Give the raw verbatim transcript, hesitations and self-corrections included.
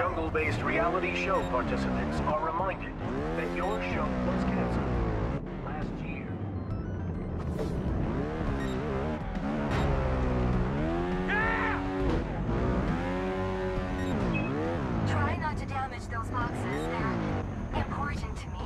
Jungle-based reality show participants are reminded that your show was canceled last year. Yeah! Try not to damage those boxes. They're important to me.